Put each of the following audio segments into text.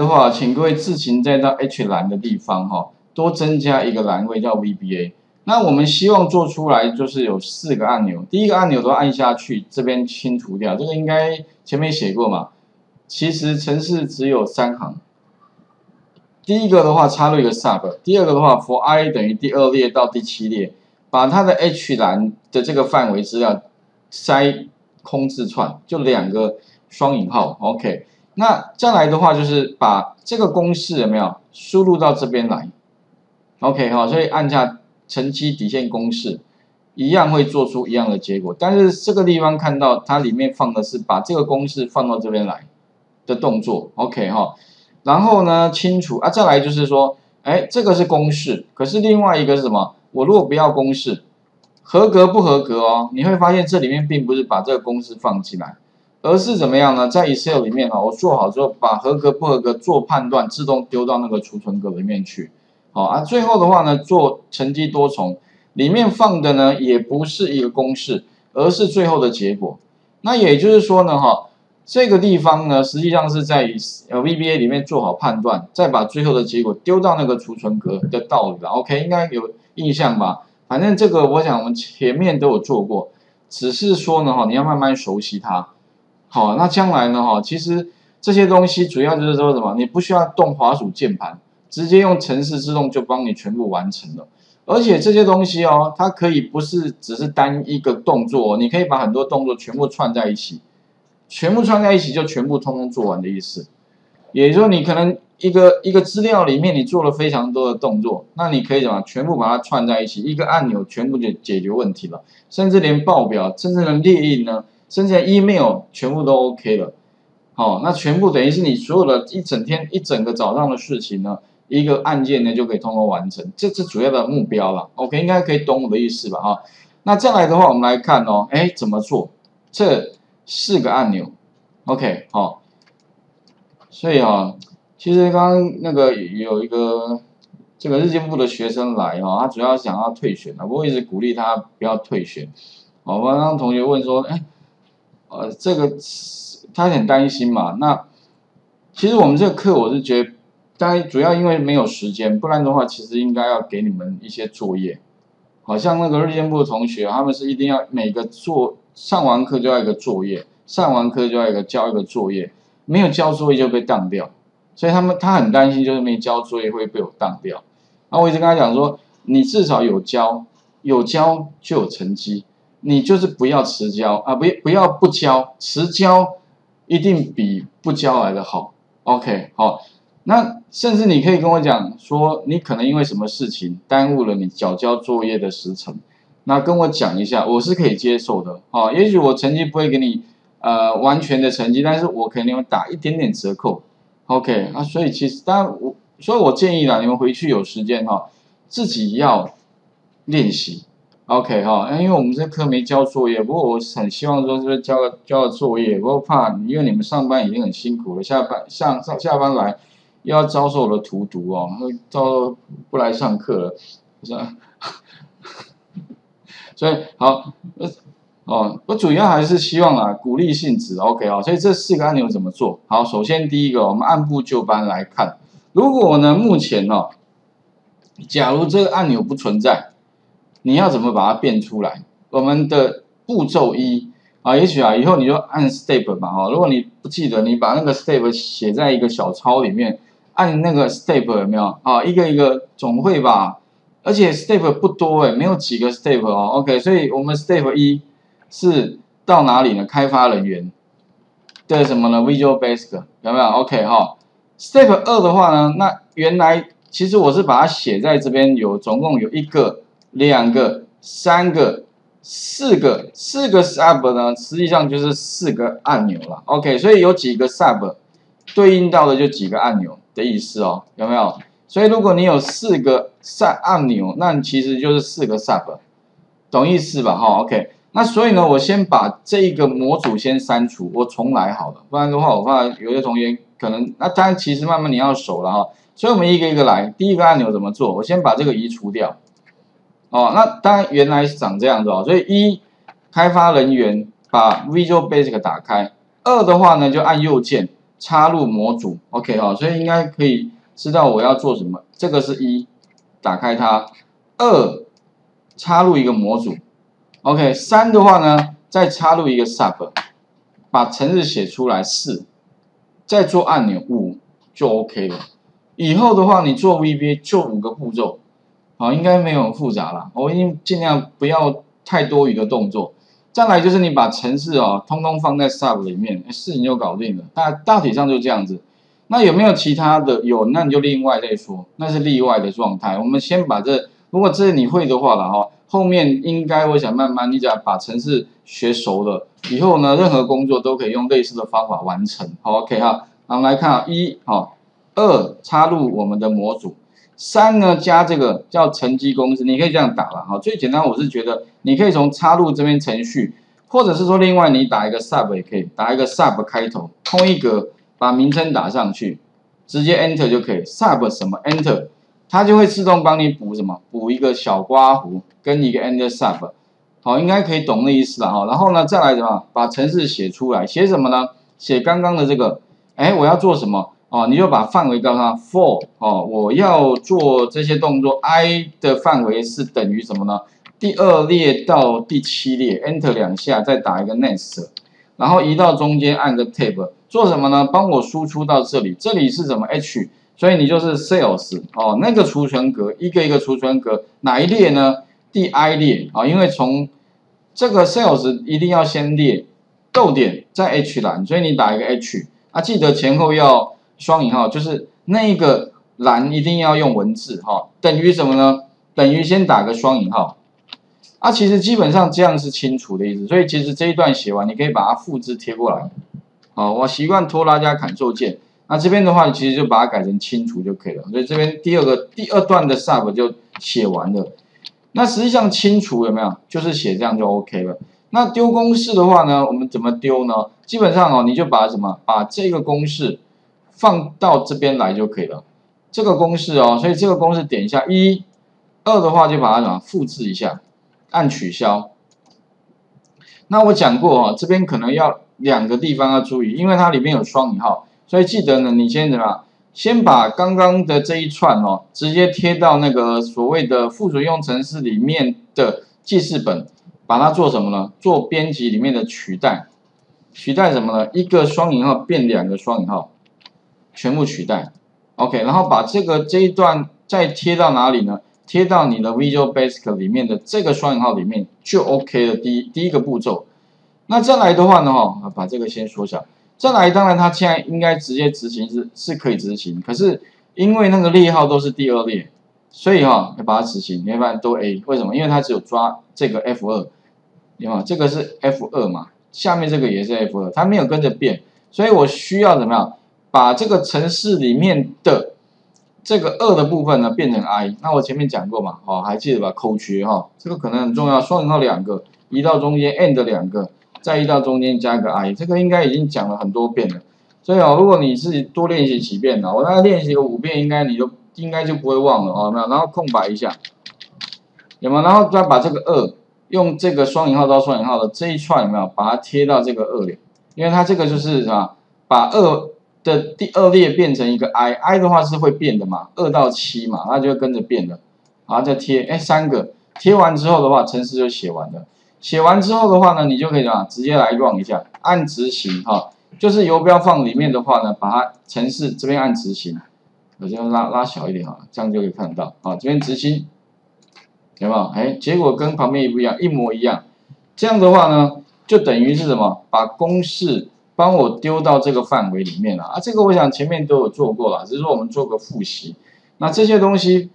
的话，请各位自行再到 H 栏的地方哈，多增加一个栏位叫 VBA。那我们希望做出来就是有四个按钮，第一个按钮都按下去，这边清除掉，这个应该前面写过嘛。其实程式只有三行，第一个的话插入一个 sub， 第二个的话 for i 等于第二列到第七列，把它的 H 栏的这个范围资料塞空字串，就两个双引号 ，OK。那再来的话就是把这个公式有没有输入到这边来 ，OK 哈，所以按下。 乘积底线公式一样会做出一样的结果，但是这个地方看到它里面放的是把这个公式放到这边来的动作 ，OK 哈。然后呢，清除啊，再来就是说，哎，这个是公式，可是另外一个是什么？我如果不要公式，合格不合格哦？你会发现这里面并不是把这个公式放进来，而是怎么样呢？在 Excel 里面啊，我做好之后把合格不合格做判断，自动丢到那个储存格里面去。 好啊，最后的话呢，做成绩多重，里面放的呢也不是一个公式，而是最后的结果。那也就是说呢，哈，这个地方呢，实际上是在VBA 里面做好判断，再把最后的结果丢到那个储存格的道理了。OK， 应该有印象吧？反正这个我想我们前面都有做过，只是说呢，哈，你要慢慢熟悉它。好，那将来呢，哈，其实这些东西主要就是说什么，你不需要动滑鼠键盘。 直接用程式自动就帮你全部完成了，而且这些东西哦，它可以不是只是单一个动作，你可以把很多动作全部串在一起，全部串在一起就全部通通做完的意思。也就是说，你可能一个资料里面你做了非常多的动作，那你可以怎么全部把它串在一起，一个按钮全部就解决问题了，甚至连报表，甚至连列印呢，甚至连 email 全部都 OK 了。好，那全部等于是你所有的一整天一整个早上的事情呢。 一个按键呢就可以通过完成，这是主要的目标了。OK， 应该可以懂我的意思吧？啊，那再来的话，我们来看哦，哎，怎么做？这四个按钮 ，OK， 好、哦。所以啊、哦，其实刚刚那个有一个这个日间部的学生来哈、哦，他主要想要退选的，我一直鼓励他不要退选。哦，我刚刚同学问说，哎，这个他很担心嘛。那其实我们这个课，我是觉得。 当然，主要因为没有时间，不然的话，其实应该要给你们一些作业。好像那个日间部的同学，他们是一定要每个上完课就要一个作业，上完课就要交一个作业，没有交作业就被当掉。所以他很担心，就是没交作业会被我当掉。那我一直跟他讲说，你至少有交就有成绩，你就是不要迟交啊，不要不交，迟交一定比不交来的好。OK， 好。 那甚至你可以跟我讲说，你可能因为什么事情耽误了你缴交作业的时程，那跟我讲一下，我是可以接受的。好、哦，也许我成绩不会给你完全的成绩，但是我可能打一点点折扣。OK 啊，所以其实当然所以我建议啦，你们回去有时间哈、哦，自己要练习。OK 哈、哦，因为我们这课没交作业，不过我很希望说是交了作业，不过怕因为你们上班已经很辛苦了，下班来。 又要遭受我的荼毒哦，遭不来上课了，是吧？所以好，哦，我主要还是希望啊，鼓励性质 ，OK 哦。所以这四个按钮怎么做？好，首先第一个，我们按部就班来看。如果呢，目前哦，假如这个按钮不存在，你要怎么把它变出来？我们的步骤一。 啊，也许啊，以后你就按 step 嘛，哈。如果你不记得，你把那个 step 写在一个小抄里面，按那个 step 有没有？啊，一个一个总会吧。而且 step 不多诶，没有几个 step 哦。OK， 所以我们 step 1是到哪里呢？开发人员对什么呢 ？Visual Basic 有没有 ？OK 哈。Step 2的话呢，那原来其实我是把它写在这边，总共有一个、两个、三个。 四个 sub 呢，实际上就是四个按钮了。OK， 所以有几个 sub 对应到的就几个按钮的意思哦，有没有？所以如果你有四个按钮，那其实就是四个 sub， 懂意思吧？哈 ，OK。那所以呢，我先把这个模组先删除，我重来好了，不然的话，我怕有些同学可能，那当然其实慢慢你要熟了哈。所以我们一个一个来，第一个按钮怎么做？我先把这个移除掉。 哦，那当然原来是长这样子哦，所以一开发人员把 Visual Basic 打开，二的话呢就按右键插入模组 ，OK 哦，所以应该可以知道我要做什么。这个是1，打开它；2，插入一个模组 ，OK。3的话呢，再插入一个 sub， 把程式写出来 4， 再做按钮 5， 就 OK 了。以后的话，你做 VBA 就5个步骤，好，应该没有很复杂了。我已经尽量不要太多余的动作。 再来就是你把程式哦，通通放在 sub 里面，事情就搞定了。大体上就这样子。那有没有其他的？有，那你就另外再说，那是例外的状态。我们先把这，如果这你会的话了哈，后面应该我想慢慢，你只要把程式学熟了，以后呢，任何工作都可以用类似的方法完成。好 ，OK 哈。我们来看啊，1好，2插入我们的模组。 3呢，加这个叫乘积公式，你可以这样打了哈。最简单，我是觉得你可以从插入这边程序，或者是说另外你打一个 sub 也可以，打一个 sub 开头，空一格，把名称打上去，直接 enter 就可以 ，sub 什么 enter， 它就会自动帮你补什么，补一个小刮弧跟一个 enter sub， 好，应该可以懂那意思了哈。然后呢，再来什么，把程式写出来，写什么呢？写刚刚的这个，哎，我要做什么？ 哦，你就把范围告诉他 for 哦，我要做这些动作 ，i 的范围是等于什么呢？第2列到第7列 ，enter 2下，再打一个 next， 然后移到中间按个 tab， 做什么呢？帮我输出到这里，这里是什么 h？ 所以你就是 sales 哦，那个储存格一个一个储存格，哪一列呢？第i列啊、哦，因为从这个 sales 一定要先列逗点在 h 栏，所以你打一个 h 啊，记得前后要。 双引号就是那一个栏一定要用文字哈、哦，等于什么呢？等于先打个双引号啊，其实基本上这样是清楚的意思，所以其实这一段写完，你可以把它复制贴过来。好，我习惯拖拉加 Ctrl 键，那这边的话，其实就把它改成清除就可以了。所以这边第二段的 sub 就写完了。那实际上清除有没有？就是写这样就 OK 了。那丢公式的话呢，我们怎么丢呢？基本上哦，你就把什么，把这个公式。 放到这边来就可以了，这个公式哦，所以这个公式点一下1、2的话就把它什么复制一下，按取消。那我讲过哦，这边可能要2个地方要注意，因为它里面有双引号，所以记得呢，你先怎么样，先把刚刚的这一串哦，直接贴到那个所谓的附属应用程式里面的记事本，把它做什么呢？做编辑里面的取代，取代什么呢？1个双引号变2个双引号。 全部取代 ，OK， 然后把这一段再贴到哪里呢？贴到你的 Visual Basic 里面的这个双引号里面就 OK 了。第一个步骤，那再来的话呢，哈，把这个先缩小。再来，当然它现在应该直接执行是可以执行，可是因为那个列号都是第2列，所以哈、要把它执行，要不然都 A。为什么？因为它只有抓这个 F2， 有没有？这个是 F2 嘛，下面这个也是 F2， 它没有跟着变，所以我需要怎么样？ 把这个程式里面的这个2的部分呢变成 i， 那我前面讲过嘛，哦，还记得吧？口诀哈、哦，这个可能很重要。双引号2个，移到中间 ，end 2个，再移到中间加个 i， 这个应该已经讲了很多遍了。所以哦，如果你自己多练习几遍呢，我大概练习个5遍，应该就不会忘了哦。那然后空白一下，有没有？然后再把这个2用这个双引号到双引号的这一串有没有？把它贴到这个2列，因为它这个就是什么？把2 的第2列变成一个 i 的话是会变的嘛，2到7嘛，它就会跟着变的。然后再贴，哎，3个贴完之后的话，程式就写完了。写完之后的话呢，你就可以啊，直接来 run 一下，按执行哈、哦，就是游标放里面的话呢，把它程式这边按执行，我就拉小一点好了，这样就可以看到啊，这边执行，有没有？哎，结果跟旁边一样，一模一样。这样的话呢，就等于是什么？把公式。 帮我丢到这个范围里面了 啊，这个我想前面都有做过了，只是说我们做个复习。那这些东西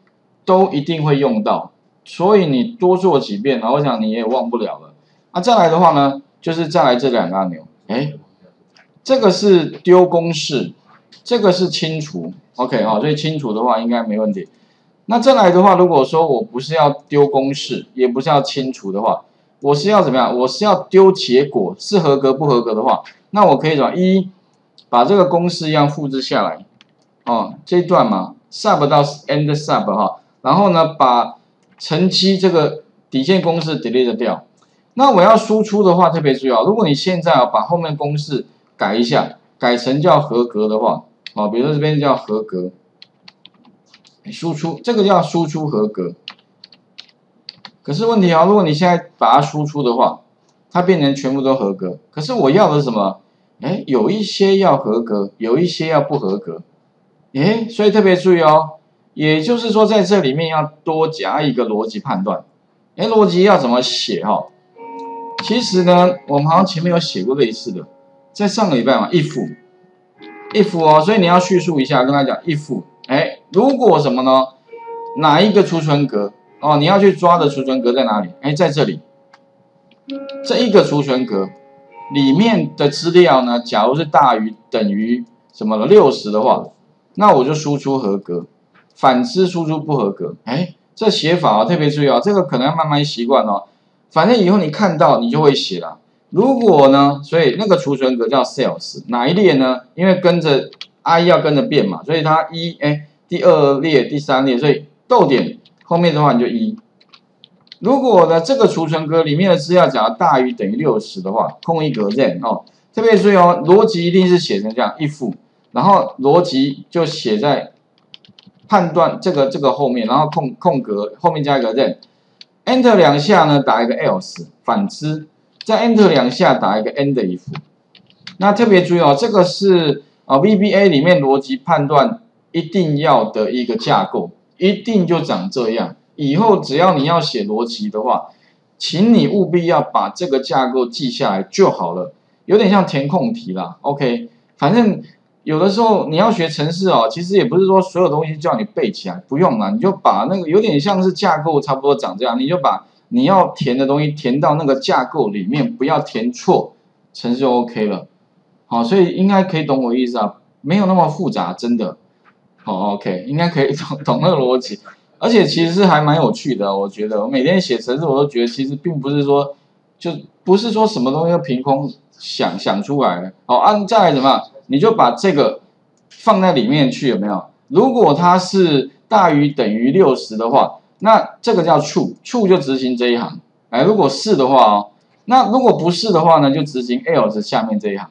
都一定会用到，所以你多做几遍，然后我想你也忘不了了。啊，再来的话呢，就是再来这2个按钮，哎，这个是丢公式，这个是清除 ，OK 啊、哦，所以清除的话应该没问题。那再来的话，如果说我不是要丢公式，也不是要清除的话，我是要怎么样？我是要丢结果，是合格不合格的话。 那我可以把把这个公式一样复制下来，哦，这一段嘛 ，sub 到 end sub 哈，然后呢，把乘积这个底线公式 delete 掉。那我要输出的话，特别重要。如果你现在把后面公式改一下，改成叫合格的话，啊，比如说这边叫合格，输出这个叫输出合格。可是问题啊，如果你现在把它输出的话，它变成全部都合格。可是我要的是什么？哎，有一些要合格，有一些要不合格。哎，所以特别注意哦。也就是说，在这里面要多加一个逻辑判断。哎，逻辑要怎么写哈？其实呢，我们好像前面有写过类似的，在上个礼拜嘛 ，if 哦，所以你要叙述一下，跟他讲 if， 哎，如果什么呢？哪一个储存格哦？你要去抓的储存格在哪里？哎，在这里，这一个储存格里面的资料呢，假如是大于等于什么60的话，那我就输出合格，反之输出不合格。哎，这写法哦，特别注意哦，这个可能要慢慢习惯哦。反正以后你看到你就会写了。如果呢，所以那个储存格叫 sales， 哪一列呢？因为跟着 i 要跟着变嘛，所以它一第二列、第三列，所以逗点后面的话你就一。如果呢这个储存格里面的资料假如大于等于60的话，空一格 then 哦，特别注意哦，逻辑一定是写成这样 if， 然后逻辑就写在判断这个后面，然后空格后面加一个 then。Enter 两下呢，打一个 else， 反之，再 Enter 两下打一个 end if。那特别注意哦，这个是VBA 里面逻辑判断一定要的一个架构，一定就长这样。以后只要你要写逻辑的话，请你务必要把这个架构记下来就好了，有点像填空题啦。OK， 反正有的时候你要学程式哦，其实也不是说所有东西叫你背起来，不用啦，你就把那个有点像是架构差不多长这样，你就把你要填的东西填到那个架构里面，不要填错，程式就 OK 了。好，所以应该可以懂我意思啊，没有那么复杂，真的。好 ，OK， 应该可以懂那个逻辑，而且其实是还蛮有趣的，我觉得我每天写程式，我都觉得其实并不是说什么东西都凭空想出来的。好，再来怎么样？你就把这个放在里面去，有没有？如果它是大于等于60的话，那这个叫 true 就执行这一行。哎，如果是的话哦，那如果不是的话呢，就执行 else 下面这一行。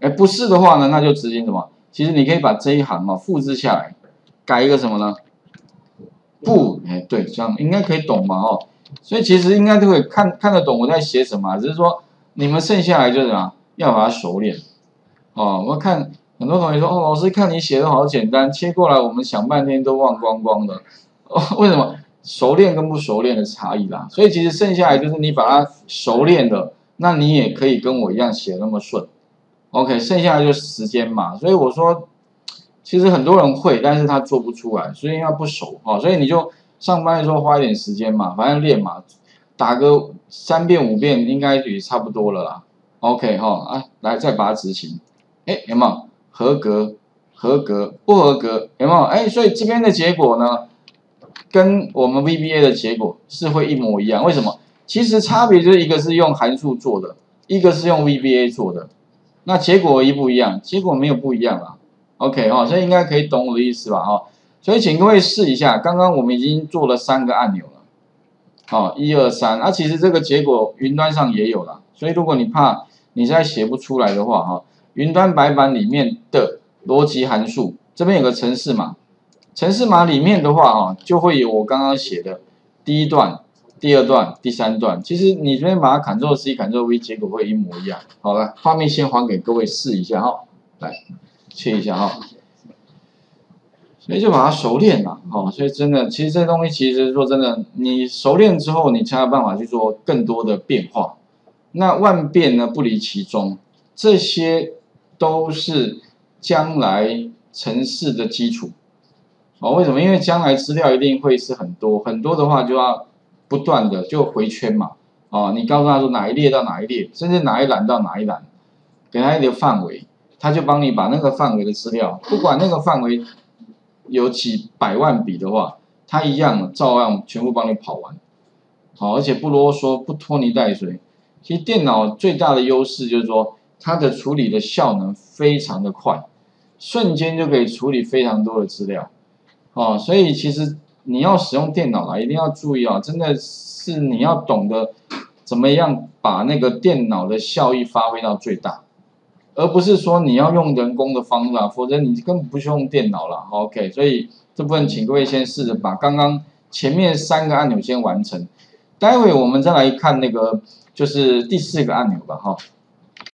哎，不是的话呢，那就执行什么？其实你可以把这一行哦复制下来，改一个什么呢？不，哎，对，这样应该可以懂嘛哦。所以其实应该都可以看得懂我在写什么，只是说你们剩下来就是什么，要把它熟练。哦，我看很多同学说，哦，老师看你写的好简单，切过来我们想半天都忘光光的。哦，为什么？熟练跟不熟练的差异啦。所以其实剩下来就是你把它熟练的，那你也可以跟我一样写那么顺。OK， 剩下来就是时间嘛。所以我说，其实很多人会，但是他做不出来，所以他不熟啊。所以你就上班的时候花一点时间嘛，反正练嘛，打个3遍5遍应该也差不多了啦。OK 哈，啊，来再把它执行。哎，有没有合格？合格不合格？有没有？哎，所以这边的结果呢，跟我们 VBA 的结果是会一模一样。为什么？其实差别就是一个是用函数做的，一个是用 VBA 做的。那结果一不一样？结果没有不一样啦。OK 哈，所以应该可以懂我的意思吧？哈，所以请各位试一下，刚刚我们已经做了3个按钮了。好，1、2、3。那其实这个结果云端上也有啦。所以如果你怕你现在写不出来的话，哈。云端白板里面的逻辑函数，这边有个程式码，程式码里面的话啊，就会有我刚刚写的第一段、第二段、第三段。其实你这边把它 Ctrl C、Ctrl V， 结果会一模一样。好了，画面先还给各位试一下哈，来切一下哈。所以就把它熟练了哈。所以真的，其实这东西其实说真的，你熟练之后，你才有办法去做更多的变化。那万变呢不离其宗，这些。都是将来程式的基础哦。为什么？因为将来资料一定会是很多的话，就要不断的就回圈嘛。哦，你告诉他说哪一列到哪一列，甚至哪一栏到哪一栏，给他一个范围，他就帮你把那个范围的资料，不管那个范围有几百万笔的话，他一样照样全部帮你跑完。好，而且不啰嗦，不拖泥带水。其实电脑最大的优势就是说。它的处理的效能非常的快，瞬间就可以处理非常多的资料，哦，所以其实你要使用电脑啦，一定要注意啊，真的是你要懂得怎么样把那个电脑的效益发挥到最大，而不是说你要用人工的方法，否则你根本不需要用电脑了。OK， 所以这部分请各位先试着把刚刚前面3个按钮先完成，待会我们再来看那个就是第4个按钮吧，